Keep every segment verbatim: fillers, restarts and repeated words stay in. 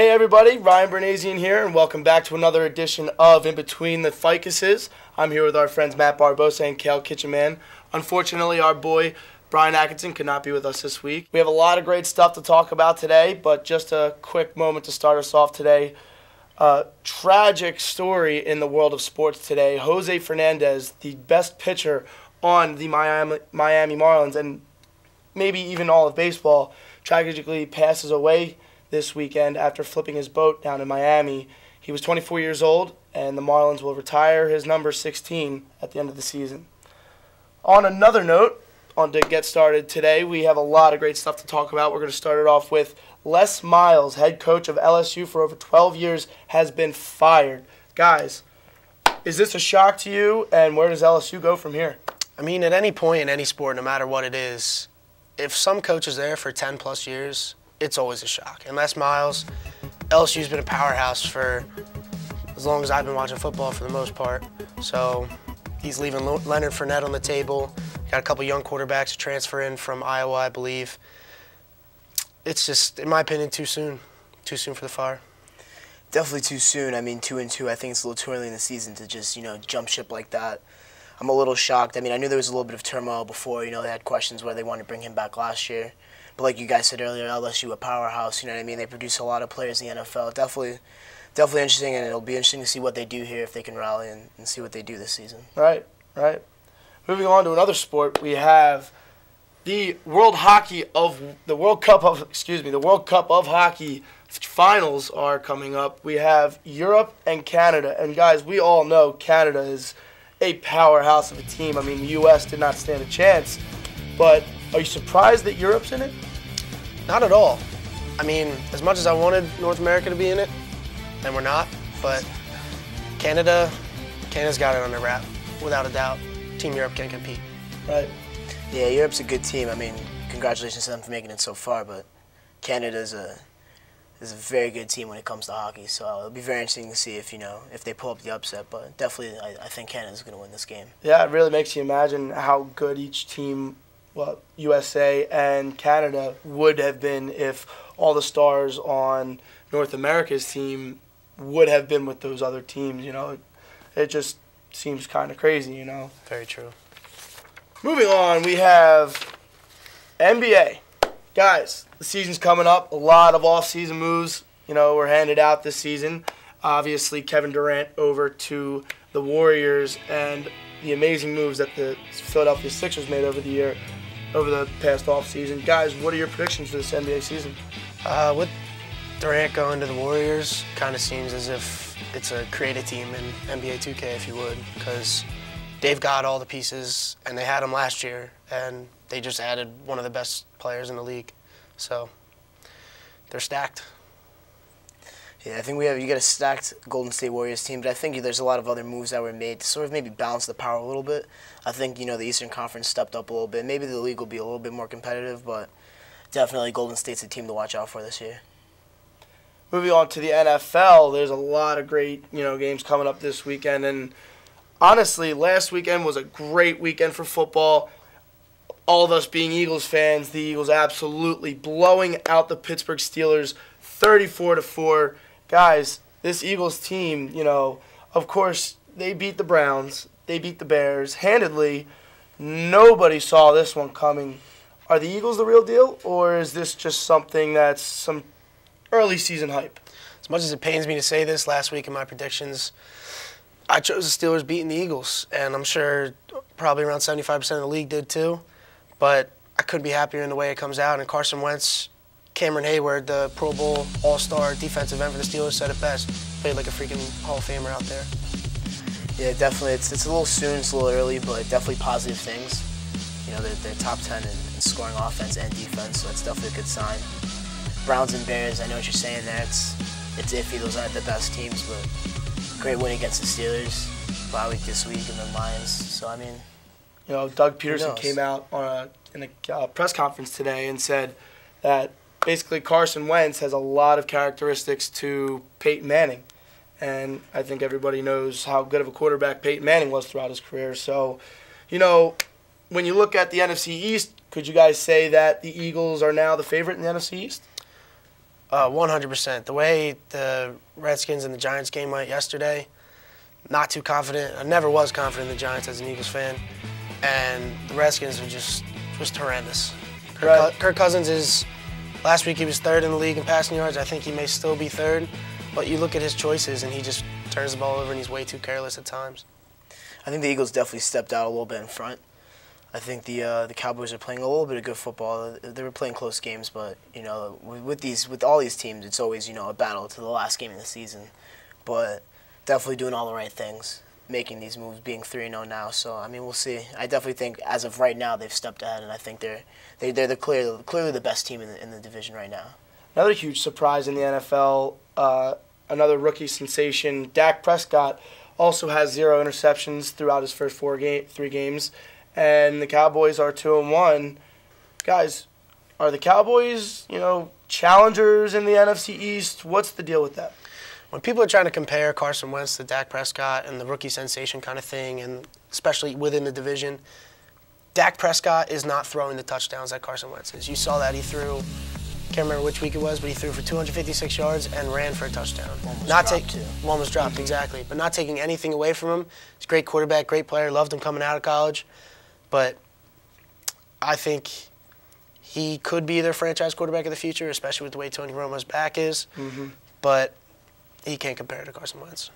Hey everybody, Ryan Bernazian here, and welcome back to another edition of In Between the Ficuses. I'm here with our friends Matt Barbosa and Cal Kitchen Man. Unfortunately, our boy Brian Atkinson could not be with us this week. We have a lot of great stuff to talk about today, but just a quick moment to start us off today. Uh, tragic story in the world of sports today. Jose Fernandez, the best pitcher on the Miami, Miami Marlins, and maybe even all of baseball, tragically passes away this weekend after flipping his boat down in Miami. He was twenty-four years old, and the Marlins will retire his number sixteen at the end of the season. On another note, on to get started today, we have a lot of great stuff to talk about. We're going to start it off with Les Miles, head coach of L S U for over twelve years, has been fired. Guys, is this a shock to you, and where does L S U go from here? I mean, at any point in any sport, no matter what it is, if some coach is there for ten plus years, it's always a shock. And Les Miles, L S U's been a powerhouse for as long as I've been watching football for the most part. So he's leaving Leonard Fournette on the table. Got a couple young quarterbacks to transfer in from Iowa, I believe. It's just, in my opinion, too soon. Too soon for the fire. Definitely too soon. I mean, two and two, I think it's a little too early in the season to just, you know, jump ship like that. I'm a little shocked. I mean, I knew there was a little bit of turmoil before. You know, they had questions whether they wanted to bring him back last year. But like you guys said earlier, L S U a powerhouse, you know what I mean? They produce a lot of players in the N F L. Definitely definitely interesting, and it'll be interesting to see what they do here, if they can rally and, and see what they do this season. Right, right. Moving on to another sport, we have the World Hockey of the World Cup of excuse me, the World Cup of Hockey finals are coming up. We have Europe and Canada. And guys, we all know Canada is a powerhouse of a team. I mean, the U S did not stand a chance. But are you surprised that Europe's in it? Not at all. I mean, as much as I wanted North America to be in it, and we're not, but Canada, Canada's got it under wrap, without a doubt. Team Europe can't compete. Right. Yeah, Europe's a good team. I mean, congratulations to them for making it so far, but Canada's a is a very good team when it comes to hockey, so it'll be very interesting to see if, you know, if they pull up the upset, but definitely I, I think Canada's going to win this game. Yeah, it really makes you imagine how good each team, well, U S A and Canada would have been if all the stars on North America's team would have been with those other teams, you know. It, it just seems kind of crazy, you know. Very true. Moving on, we have N B A. Guys, the season's coming up. A lot of off-season moves, you know, were handed out this season. Obviously, Kevin Durant over to the Warriors, and the amazing moves that the Philadelphia Sixers made over the year, over the past off-season. Guys, what are your predictions for this N B A season? Uh, with Durant going to the Warriors, kind of seems as if it's a creative team in N B A two K, if you would, because they've got all the pieces, and they had them last year, and they just added one of the best players in the league, so they're stacked. Yeah, I think we have you got a stacked Golden State Warriors team, but I think there's a lot of other moves that were made to sort of maybe balance the power a little bit. I think, you know, the Eastern Conference stepped up a little bit. Maybe the league will be a little bit more competitive, but definitely Golden State's a team to watch out for this year. Moving on to the N F L, there's a lot of great, you know, games coming up this weekend, and honestly, last weekend was a great weekend for football. All of us being Eagles fans, the Eagles absolutely blowing out the Pittsburgh Steelers thirty-four to four. Guys, this Eagles team, you know, of course, they beat the Browns. They beat the Bears handedly. Nobody saw this one coming. Are the Eagles the real deal, or is this just something that's some early season hype? As much as it pains me to say this, last week in my predictions, I chose the Steelers beating the Eagles, and I'm sure probably around seventy-five percent of the league did too. But I couldn't be happier in the way it comes out. And Carson Wentz, Cameron Hayward, the Pro Bowl all-star defensive end for the Steelers, said it best. Played like a freaking Hall of Famer out there. Yeah, definitely. It's, it's a little soon, it's a little early, but definitely positive things. You know, they're, they're top ten in, in scoring offense and defense, so that's definitely a good sign. Browns and Bears, I know what you're saying there. It's, it's iffy. Those aren't the best teams, but great win against the Steelers. Bye week this week and the Lions, so I mean... You know, Doug Peterson came out on a, in a uh, press conference today and said that basically Carson Wentz has a lot of characteristics to Peyton Manning. And I think everybody knows how good of a quarterback Peyton Manning was throughout his career. So, you know, when you look at the N F C East, could you guys say that the Eagles are now the favorite in the N F C East? Uh, one hundred percent. The way the Redskins and the Giants game went yesterday, not too confident. I never was confident in the Giants as an Eagles fan. And the Redskins are just, just horrendous. Kirk, right. Kirk Cousins is, last week he was third in the league in passing yards. I think he may still be third. But you look at his choices and he just turns the ball over and he's way too careless at times. I think the Eagles definitely stepped out a little bit in front. I think the uh, the Cowboys are playing a little bit of good football. They were playing close games, but you know, with these with all these teams, it's always you know a battle to the last game of the season. But definitely doing all the right things, making these moves, being three and oh now. So I mean, we'll see. I definitely think as of right now they've stepped ahead, and I think they're they they're the clear clearly the best team in the, in the division right now. Another huge surprise in the N F L. Uh, another rookie sensation, Dak Prescott, also has zero interceptions throughout his first four game three games. And the Cowboys are two and one. Guys, are the Cowboys, you know, challengers in the N F C East? What's the deal with that? When people are trying to compare Carson Wentz to Dak Prescott and the rookie sensation kind of thing, and especially within the division, Dak Prescott is not throwing the touchdowns that Carson Wentz is. You saw that he threw, can't remember which week it was, but he threw for two hundred fifty-six yards and ran for a touchdown. One was not dropped, too. One was dropped, mm-hmm. exactly. But not taking anything away from him. He's a great quarterback, great player, loved him coming out of college. But I think he could be their franchise quarterback of the future, especially with the way Tony Romo's back is. Mm-hmm. But he can't compare to Carson Wentz.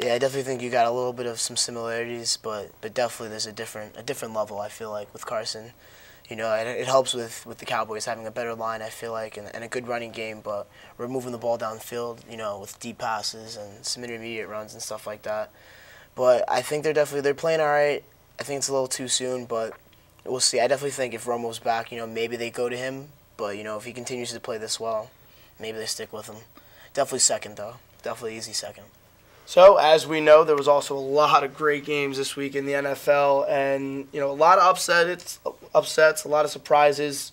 Yeah, I definitely think you got a little bit of some similarities, but but definitely there's a different a different level. I feel like with Carson, you know, it, it helps with with the Cowboys having a better line. I feel like and, and a good running game, but we're moving the ball downfield, you know, with deep passes and some intermediate runs and stuff like that. But I think they're definitely they're playing all right. I think it's a little too soon, but we'll see. I definitely think if Romo's back, you know, maybe they go to him. But, you know, if he continues to play this well, maybe they stick with him. Definitely second, though. Definitely easy second. So, as we know, there was also a lot of great games this week in the N F L. And, you know, a lot of upsets, upsets, a lot of surprises.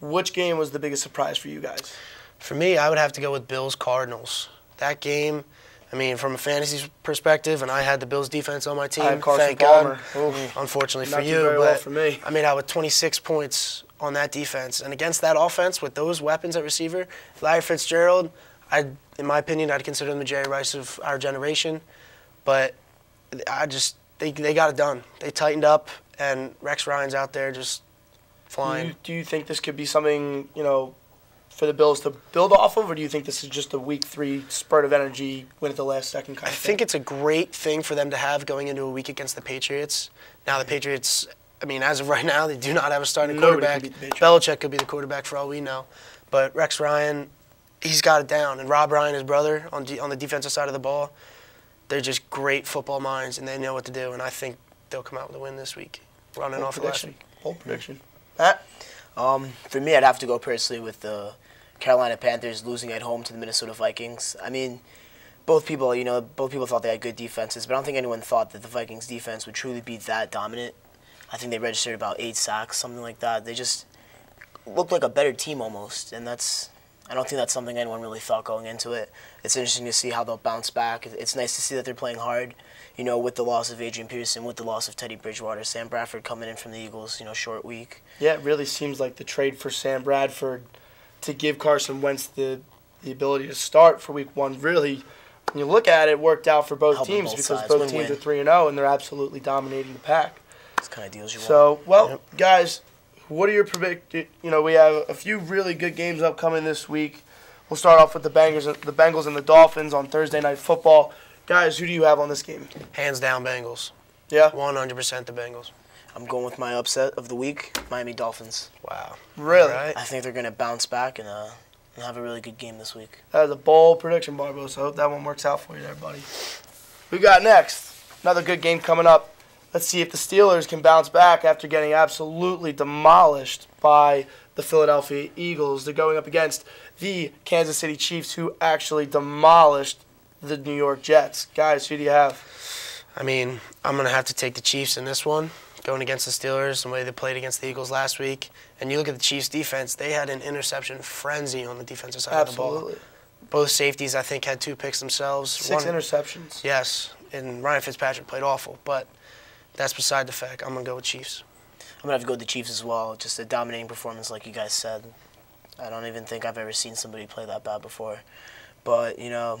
Which game was the biggest surprise for you guys? For me, I would have to go with Bills-Cardinals. That game... I mean, from a fantasy perspective, and I had the Bills defense on my team. I had Carson thank Palmer. God. Oof. Unfortunately not for you, very but well for me. I mean, I had twenty-six points on that defense, and against that offense with those weapons at receiver, Larry Fitzgerald. I, in my opinion, I'd consider him the Jerry Rice of our generation. But I just they they got it done. They tightened up, and Rex Ryan's out there just flying. Do you, do you think this could be something you know? for the Bills to build off of, or do you think this is just a week three spurt of energy, win at the last second kind of thing? I think it's a great thing for them to have going into a week against the Patriots. Now the Patriots, I mean, as of right now, they do not have a starting quarterback. Belichick could be the quarterback for all we know. But Rex Ryan, he's got it down. And Rob Ryan, his brother, on, D on the defensive side of the ball, they're just great football minds, and they know what to do. And I think they'll come out with a win this week, running off last week. Bold prediction. Matt? Um, for me, I'd have to go personally with the Carolina Panthers losing at home to the Minnesota Vikings. I mean, both people, you know, both people thought they had good defenses, but I don't think anyone thought that the Vikings defense would truly be that dominant. I think they registered about eight sacks, something like that. They just looked like a better team almost, and that's, I don't think that's something anyone really thought going into it. It's interesting to see how they'll bounce back. It's nice to see that they're playing hard, you know, with the loss of Adrian Peterson, with the loss of Teddy Bridgewater, Sam Bradford coming in from the Eagles, you know, short week. Yeah, it really seems like the trade for Sam Bradford to give Carson Wentz the, the ability to start for week one really, when you look at it, worked out for both Helping teams both because sides. both win, teams win. are three and oh, and they're absolutely dominating the pack. That's kind of deals you so, want. So, well, yep. guys... What are your predicted? You know, we have a few really good games upcoming this week. We'll start off with the Bengals, the Bengals and the Dolphins on Thursday Night Football. Guys, who do you have on this game? Hands down, Bengals. Yeah, one hundred percent the Bengals. I'm going with my upset of the week, Miami Dolphins. Wow, really? Right. I think they're going to bounce back and uh, have a really good game this week. That is a bold prediction, Barbo. So I hope that one works out for you, there, buddy. Who we got next? Another good game coming up. Let's see if the Steelers can bounce back after getting absolutely demolished by the Philadelphia Eagles. They're going up against the Kansas City Chiefs, who actually demolished the New York Jets. Guys, who do you have? I mean, I'm going to have to take the Chiefs in this one, going against the Steelers, the way they played against the Eagles last week. And you look at the Chiefs' defense, they had an interception frenzy on the defensive side absolutely. of the ball. Both safeties, I think, had two picks themselves. Six one, interceptions. Yes, and Ryan Fitzpatrick played awful, but... That's beside the fact. I'm going to go with Chiefs. I'm going to have to go with the Chiefs as well. Just a dominating performance like you guys said. I don't even think I've ever seen somebody play that bad before. But, you know,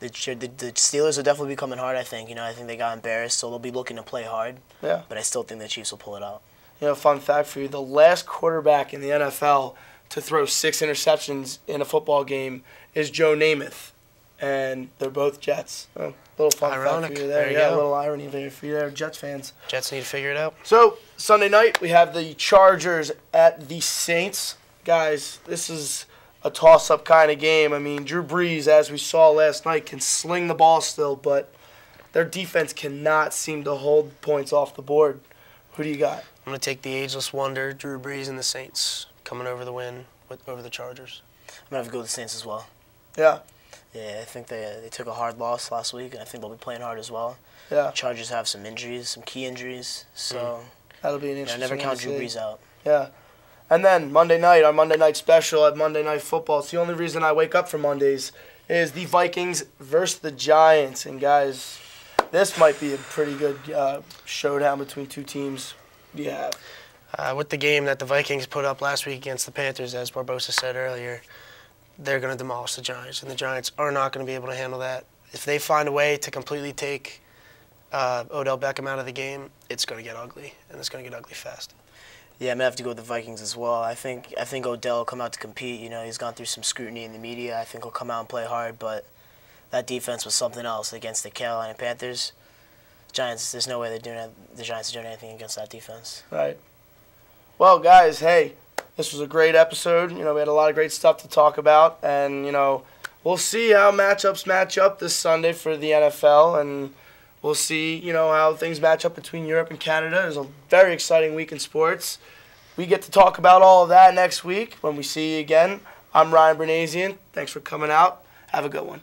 the, the, the Steelers will definitely be coming hard, I think. You know, I think they got embarrassed, so they'll be looking to play hard. Yeah. But I still think the Chiefs will pull it out. You know, fun fact for you, the last quarterback in the N F L to throw six interceptions in a football game is Joe Namath, and they're both Jets. Oh, little fun Ironic. fact for you there. there you yeah, go. A little irony there for you there, Jets fans. Jets need to figure it out. So, Sunday night, we have the Chargers at the Saints. Guys, this is a toss-up kind of game. I mean, Drew Brees, as we saw last night, can sling the ball still, but their defense cannot seem to hold points off the board. Who do you got? I'm going to take the ageless wonder, Drew Brees and the Saints, coming over the win with, over the Chargers. I'm going to have to go with the Saints as well. Yeah. Yeah, I think they they took a hard loss last week, and I think they'll be playing hard as well. Yeah. The Chargers have some injuries, some key injuries, so mm. that'll be an interesting. You know, never count Drew Brees out. Yeah. And then Monday night, our Monday night special at Monday Night Football. It's the only reason I wake up for Mondays is the Vikings versus the Giants. And, guys, this might be a pretty good uh, showdown between two teams. Yeah. Uh, with the game that the Vikings put up last week against the Panthers, as Barbosa said earlier, they're going to demolish the Giants, and the Giants are not going to be able to handle that. If they find a way to completely take uh, Odell Beckham out of the game, it's going to get ugly, and it's going to get ugly fast. Yeah, I'm going to have to go with the Vikings as well. I think I think Odell will come out to compete. You know, he's gone through some scrutiny in the media. I think he'll come out and play hard, but that defense was something else against the Carolina Panthers. Giants, there's no way they're doing the Giants are doing anything against that defense. Right. Well, guys, hey, this was a great episode. You know, we had a lot of great stuff to talk about, and, you know, we'll see how matchups match up this Sunday for the N F L, and we'll see, you know, how things match up between Europe and Canada. It was a very exciting week in sports. We get to talk about all of that next week when we see you again. I'm Ryan Bernazian. Thanks for coming out. Have a good one.